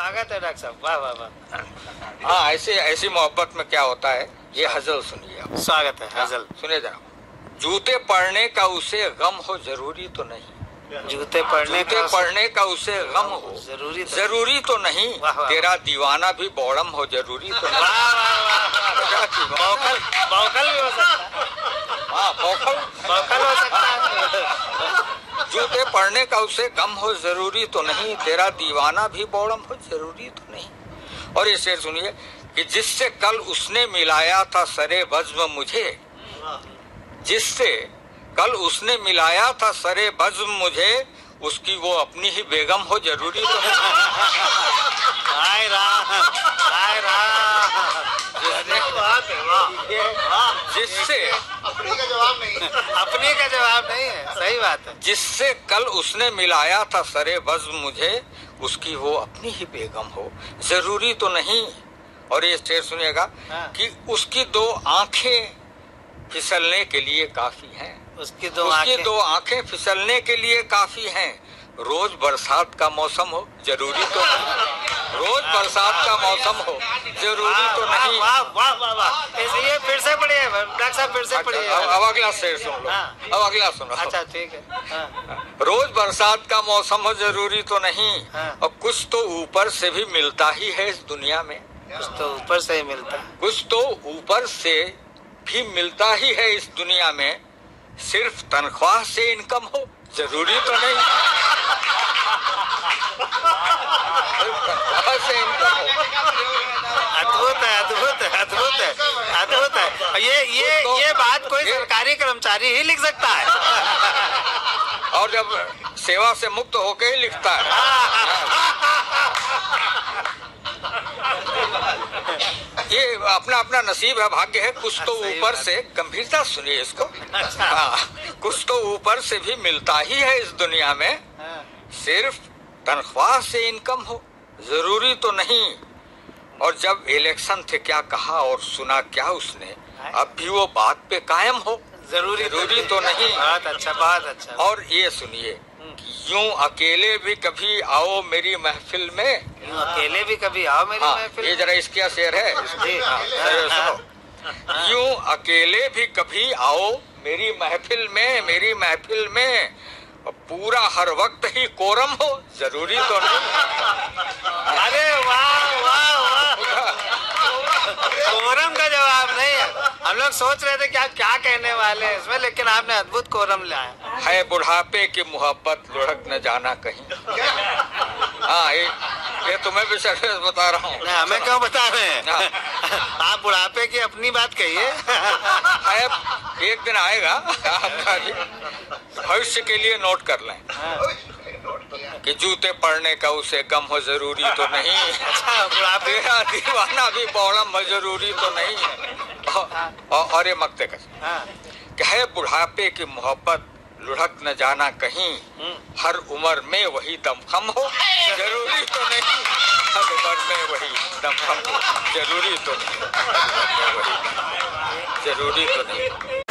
स्वागत है डॉक्टर साहब, वाह वाह वाह। हाँ, ऐसी ऐसी मोहब्बत में क्या होता है, ये हजल सुनिए आप। स्वागत है हजल, सुनिए जरा। जूते पड़ने का उसे गम हो जरूरी तो नहीं, जूते पड़ने का उसे गम हो जरूरी तो नहीं, तेरा दीवाना भी बौड़म हो जरूरी तो नहीं। जूते पड़ने का उसे गम हो जरूरी तो नहीं, तेरा दीवाना भी बौड़म हो जरूरी तो नहीं। और ये शेर सुनिए कि जिससे कल उसने मिलाया था सरे बज़्म मुझे, जिससे कल उसने मिलाया था सरे बज़्म मुझे, उसकी वो अपनी ही बेगम हो जरूरी तो नहीं। जिससे अपने का जवाब नहीं है, सही बात है। जिससे कल उसने मिलाया था सरे बज़्म मुझे, उसकी वो अपनी ही बेगम हो जरूरी तो नहीं। और ये शेर सुनिएगा कि उसकी दो आंखें फिसलने के लिए काफी हैं, उसकी दो आंखें फिसलने के लिए काफी हैं, रोज बरसात का मौसम हो जरूरी तो नहीं, रोज बरसात का मौसम हो जरूरी तो नहीं। वाह वाह वाह वाह, इसलिए फिर से पढ़िए डॉक्टर साहब, फिर से पढ़िए। अब अगला शेर सुन लो, अब अगला सुनो। अच्छा ठीक है, रोज बरसात का मौसम हो जरूरी तो नहीं, और कुछ तो ऊपर से भी मिलता ही है इस दुनिया में, कुछ तो ऊपर से भी मिलता ही है इस दुनिया में, सिर्फ तनख्वाह से इनकम हो जरूरी तो नहीं। अद्भुत है। ये बात कोई सरकारी कर्मचारी ही लिख सकता है, और जब सेवा से मुक्त होके ही लिखता है। ये अपना नसीब है, भाग्य है। कुछ तो ऊपर से, गंभीरता सुनिए इसको, कुछ तो ऊपर से भी मिलता ही है इस दुनिया में, सिर्फ तनख्वाह से इनकम हो जरूरी तो नहीं। और जब इलेक्शन थे क्या कहा और सुना क्या उसने, अब भी वो बात पे कायम हो जरूरी तो नहीं। बहुत अच्छा। और ये सुनिए, यूं अकेले भी कभी आओ मेरी महफिल में, ये जरा इसका शेर है। यूं अकेले भी कभी आओ मेरी महफिल में, पूरा हर वक्त ही कोरम हो जरूरी तो नहीं। अरे वाह वाह वाह, कोरम का जवाब नहीं है। हम लोग सोच रहे थे कि आप क्या कहने वाले हैं इसमें, लेकिन आपने अद्भुत कोरम लाया है। बुढ़ापे की मोहब्बत लुढ़क न जाना कहीं। हाँ, ये तुम्हें भी सरफेस बता रहा हूँ। हमें क्यों बता रहे हैं? आप बुढ़ापे की अपनी बात कहिए। एक दिन आएगा आपका भी, भविष्य के लिए नोट कर लें कि जूते पड़ने का उसे गम हो जरूरी तो नहीं, बुढ़ापे का दीवाना भी बौड़म हो जरूरी तो नहीं। और ये मक्ते का कहे, बुढ़ापे की मोहब्बत लुढ़क न जाना कहीं, हर उम्र में वही दमखम हो जरूरी तो नहीं, हर उम्र में वही दमखम हो जरूरी तो नहीं।